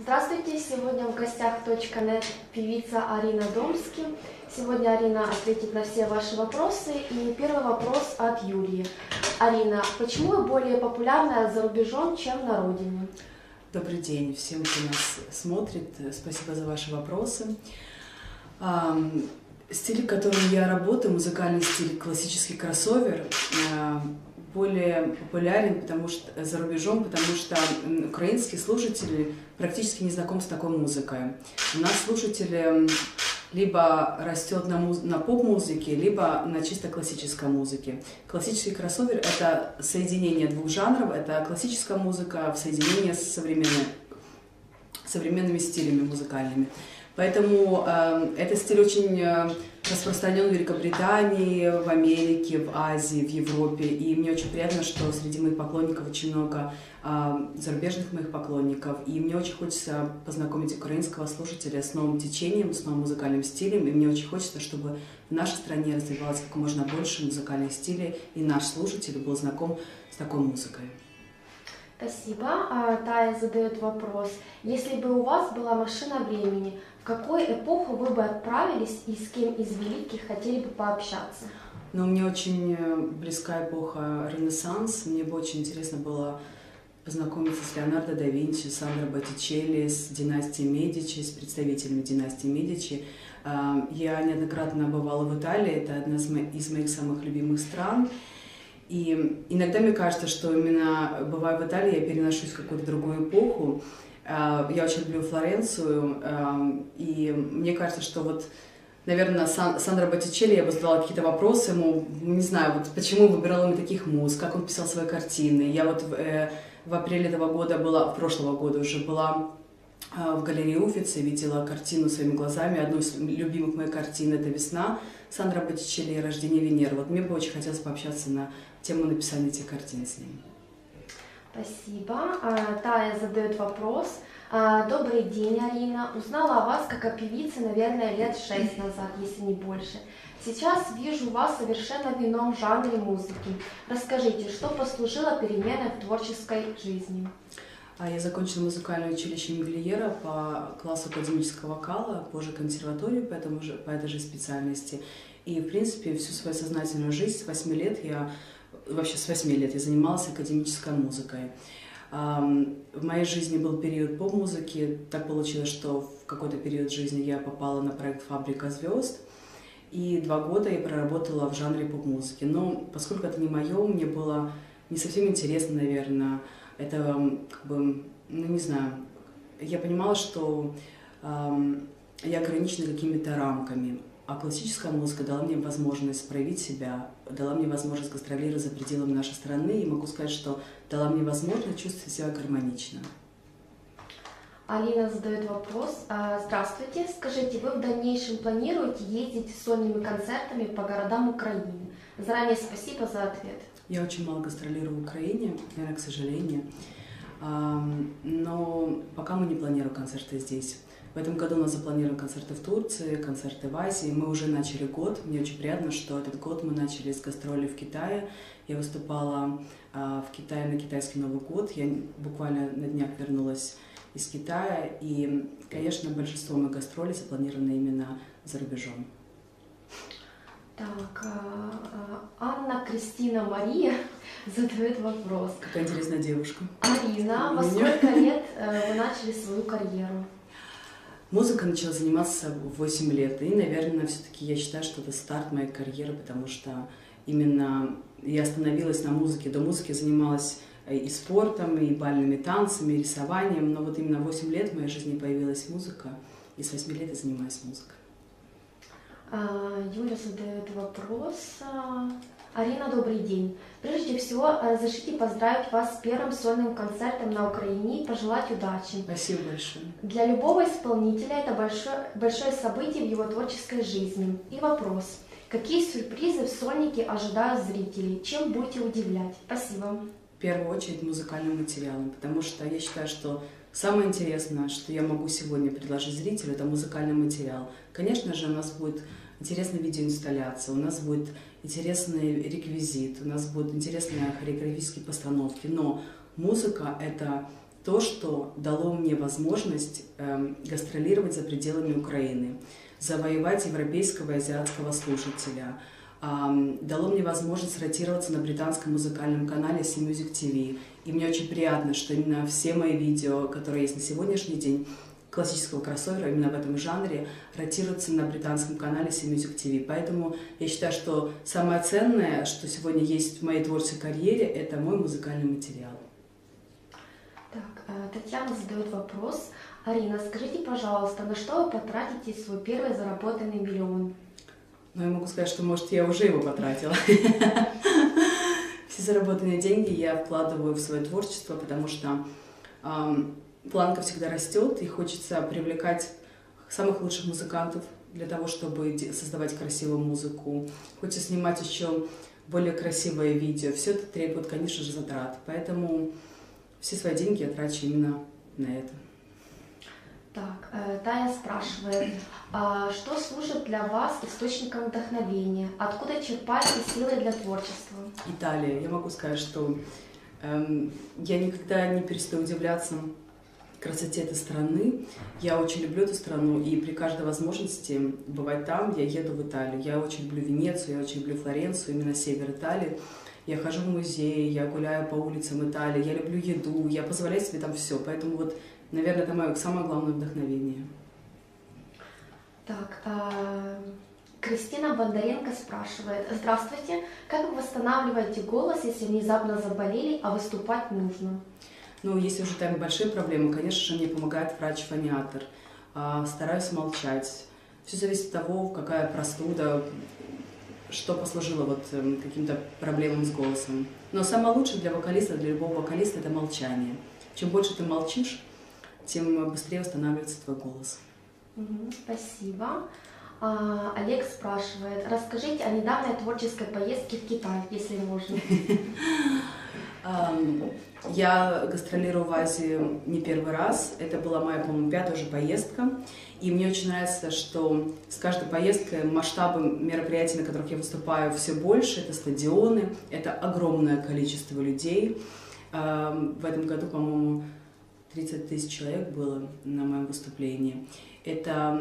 Здравствуйте! Сегодня в гостях .нет певица Арина Домски. Сегодня Арина ответит на все ваши вопросы. И первый вопрос от Юлии. Арина, почему вы более популярная за рубежом, чем на родине? Добрый день всем, кто нас смотрит. Спасибо за ваши вопросы. Стиль, в котором я работаю, музыкальный стиль, классический кроссовер, более популярен за рубежом, потому что украинские слушатели практически не знакомы с такой музыкой. У нас слушатели либо растет на поп-музыке, либо на чисто классической музыке. Классический кроссовер – это соединение двух жанров, это классическая музыка в соединении с современными стилями музыкальными. Поэтому этот стиль очень распространен в Великобритании, в Америке, в Азии, в Европе. И мне очень приятно, что среди моих поклонников очень много зарубежных моих поклонников. И мне очень хочется познакомить украинского слушателя с новым течением, с новым музыкальным стилем. И мне очень хочется, чтобы в нашей стране развивалось как можно больше музыкальных стилей, и наш слушатель был знаком с такой музыкой. Спасибо. Тая задает вопрос. Если бы у вас была машина времени, в какую эпоху вы бы отправились и с кем из великих хотели бы пообщаться? Ну, мне очень близка эпоха Ренессанс. Мне бы очень интересно было познакомиться с Леонардо да Винчи, с Сандро Боттичелли, с династией Медичи, с представителями династии Медичи. Я неоднократно бывала в Италии. Это одна из моих самых любимых стран. И иногда мне кажется, что именно бывая в Италии, я переношусь в какую-то другую эпоху. Я очень люблю Флоренцию, и мне кажется, что вот, наверное, Сандро Боттичелли, я бы задала какие-то вопросы ему, не знаю, вот почему он выбирал именно таких муз, как он писал свои картины. Я вот в апреле этого года была, прошлого года уже была в галерее Уффици, видела картину своими глазами, одну из любимых моих картин — это «Весна» Сандро Боттичелли, «Рождение Венеры». Вот мне бы очень хотелось пообщаться на тему написания этих картин с ним. Спасибо. Тая задает вопрос. Добрый день, Арина. Узнала о вас как о певице, наверное, лет 6 назад, если не больше. Сейчас вижу вас совершенно в ином жанре музыки. Расскажите, что послужило переменой в творческой жизни? Я закончила музыкальное училище Мигельера по классу академического вокала, позже консерваторию по этой же специальности. И, в принципе, всю свою сознательную жизнь, с 8 лет я занималась академической музыкой. В моей жизни был период поп-музыки. Так получилось, что в какой-то период жизни я попала на проект «Фабрика звезд». И 2 года я проработала в жанре поп-музыки. Но поскольку это не мое, мне было не совсем интересно, наверное. Это, как бы, ну не знаю, я понимала, что я ограничена какими-то рамками, а классическая музыка дала мне возможность проявить себя, дала мне возможность гастролировать за пределами нашей страны, и могу сказать, что дала мне возможность чувствовать себя гармонично. Алина задает вопрос. Здравствуйте, скажите, вы в дальнейшем планируете ездить с сольными концертами по городам Украины? Заранее спасибо за ответ. Я очень мало гастролирую в Украине, наверное, к сожалению, но пока мы не планируем концерты здесь. В этом году у нас запланированы концерты в Турции, концерты в Азии. Мы уже начали год. Мне очень приятно, что этот год мы начали с гастролей в Китае. Я выступала в Китае на китайский Новый год. Я буквально на днях вернулась из Китая. И, конечно, большинство моих гастролей запланировано именно за рубежом. Так, Анна Кристина Мария задает вопрос. Какая интересная девушка. Арина, во сколько лет вы начали свою карьеру? Музыка начала заниматься в 8 лет. И, наверное, все-таки я считаю, что это старт моей карьеры, потому что именно я остановилась на музыке. До музыки занималась и спортом, и бальными танцами, и рисованием. Но вот именно в 8 лет в моей жизни появилась музыка. И с 8 лет я занимаюсь музыкой. Юля задает вопрос. Арина, добрый день. Прежде всего, разрешите поздравить вас с первым сольным концертом на Украине и пожелать удачи. Спасибо большое. Для любого исполнителя это большое событие в его творческой жизни. И вопрос. Какие сюрпризы в сольнике ожидают зрителей? Чем будете удивлять? Спасибо. В первую очередь музыкальным материалом, потому что я считаю, что самое интересное, что я могу сегодня предложить зрителю, это музыкальный материал. Конечно же, у нас будет интересная видеоинсталляция, у нас будет интересный реквизит, у нас будут интересные хореографические постановки, но музыка — это то, что дало мне возможность гастролировать за пределами Украины, завоевать европейского и азиатского слушателя, дало мне возможность ротироваться на британском музыкальном канале СиМюзик ТВ. И мне очень приятно, что именно все мои видео, которые есть на сегодняшний день, классического кроссовера именно в этом жанре, ротируется на британском канале СиМюзик ТВ. Поэтому я считаю, что самое ценное, что сегодня есть в моей творческой карьере, это мой музыкальный материал. Так, Татьяна задает вопрос. Арина, скажите, пожалуйста, на что вы потратите свой первый заработанный миллион? Ну, я могу сказать, что, может, я уже его потратила. Все заработанные деньги я вкладываю в свое творчество, потому что планка всегда растет, и хочется привлекать самых лучших музыкантов для того, чтобы создавать красивую музыку. Хочется снимать еще более красивое видео. Все это требует, конечно же, затрат. Поэтому все свои деньги я трачу именно на это. Так, Тая спрашивает, что служит для вас источником вдохновения? Откуда черпаете силы для творчества? Италия. Я могу сказать, что я никогда не перестаю удивляться красоте этой страны. Я очень люблю эту страну, и при каждой возможности бывать там, я еду в Италию. Я очень люблю Венецию, я очень люблю Флоренцию, именно север Италии. Я хожу в музеи, я гуляю по улицам Италии, я люблю еду, я позволяю себе там все. Поэтому вот, наверное, это мое самое главное вдохновение. Так, Кристина Бондаренко спрашивает. Здравствуйте, как вы восстанавливаете голос, если внезапно заболели, а выступать нужно? Ну, если уже там большие проблемы, конечно же, мне помогает врач-фониатор. Стараюсь молчать. Все зависит от того, какая простуда, что послужило вот каким-то проблемам с голосом. Но самое лучшее для вокалиста, для любого вокалиста, это молчание. Чем больше ты молчишь, тем быстрее восстанавливается твой голос. Спасибо. Олег спрашивает. Расскажите о недавней творческой поездке в Китай, если можно. Я гастролирую в Азии не первый раз. Это была моя, по-моему, 5-я уже поездка. И мне очень нравится, что с каждой поездкой масштабы мероприятий, на которых я выступаю, все больше. Это стадионы, это огромное количество людей. В этом году, по-моему, 30 тысяч человек было на моем выступлении. Это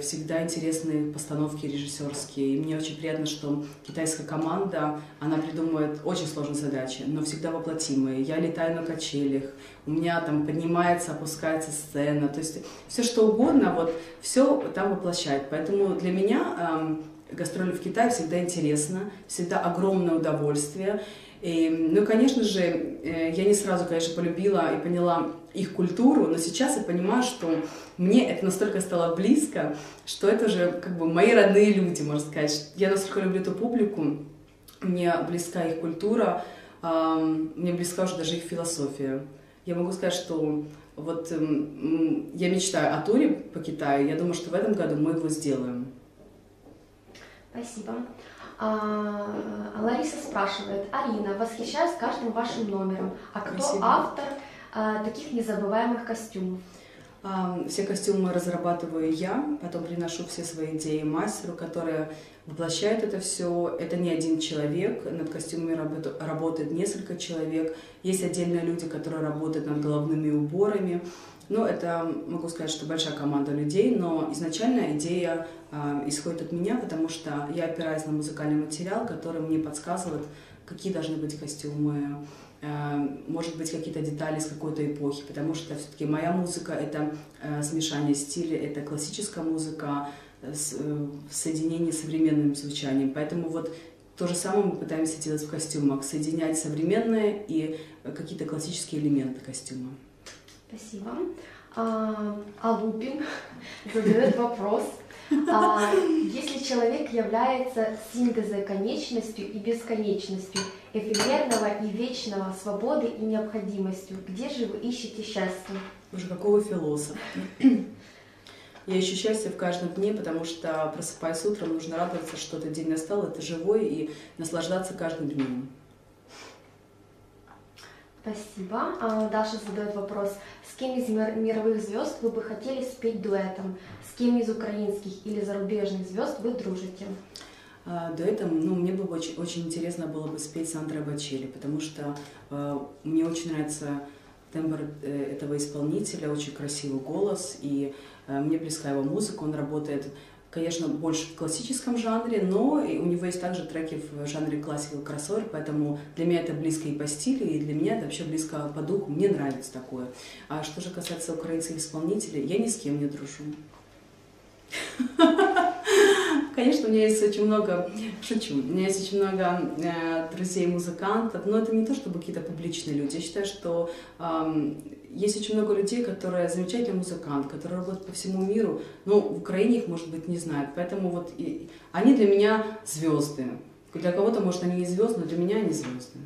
всегда интересные постановки режиссерские. И мне очень приятно, что китайская команда, она придумывает очень сложные задачи, но всегда воплотимые. Я летаю на качелях, у меня там поднимается, опускается сцена. То есть все что угодно, вот все там воплощает. Поэтому для меня гастроли в Китае всегда интересно, всегда огромное удовольствие. И, ну, конечно же, я не сразу, конечно, полюбила и поняла их культуру, но сейчас я понимаю, что мне это настолько стало близко, что это же как бы мои родные люди, можно сказать. Я настолько люблю эту публику, мне близка их культура, мне близка уже даже их философия. Я могу сказать, что вот я мечтаю о туре по Китаю, я думаю, что в этом году мы его сделаем. Спасибо. Лариса спрашивает. Арина, восхищаюсь каждым вашим номером. А кто автор таких незабываемых костюмов? Все костюмы разрабатываю я, потом приношу все свои идеи мастеру, который воплощает это все. Это не один человек, над костюмами работает несколько человек. Есть отдельные люди, которые работают над головными уборами. Ну, это, могу сказать, что большая команда людей, но изначально идея исходит от меня, потому что я опираюсь на музыкальный материал, который мне подсказывает, какие должны быть костюмы, может быть, какие-то детали с какой-то эпохи, потому что все-таки моя музыка — это смешание стилей, это классическая музыка в соединении с современным звучанием. Поэтому вот то же самое мы пытаемся делать в костюмах, соединять современные и какие-то классические элементы костюма. Спасибо. Алупин задает вопрос. Если человек является синтезом конечностью и бесконечностью, эфемерного и вечного, свободы и необходимостью, где же вы ищете счастье? Уже какого философа? Я ищу счастье в каждом дне, потому что, просыпаясь утром, нужно радоваться, что этот день настал, это живой, и наслаждаться каждым днем. Спасибо. Даша задает вопрос. С кем из мировых звезд вы бы хотели спеть дуэтом? С кем из украинских или зарубежных звезд вы дружите? Дуэтом, ну, мне бы очень интересно было бы спеть с Андреа Бачелли, потому что мне очень нравится тембр этого исполнителя, очень красивый голос, и мне близка его музыка, он работает, конечно, больше в классическом жанре, но у него есть также треки в жанре классика и кроссовер, поэтому для меня это близко и по стилю, и для меня это вообще близко по духу, мне нравится такое. А что же касается украинских исполнителей, я ни с кем не дружу. Конечно, у меня есть очень много, шучу, у меня есть очень много друзей-музыкантов, но это не то, чтобы какие-то публичные люди. Я считаю, что есть очень много людей, которые замечательные музыканты, которые работают по всему миру, но в Украине их, может быть, не знают. Поэтому вот они для меня звезды. Для кого-то, может, они и звезды, но для меня они звезды.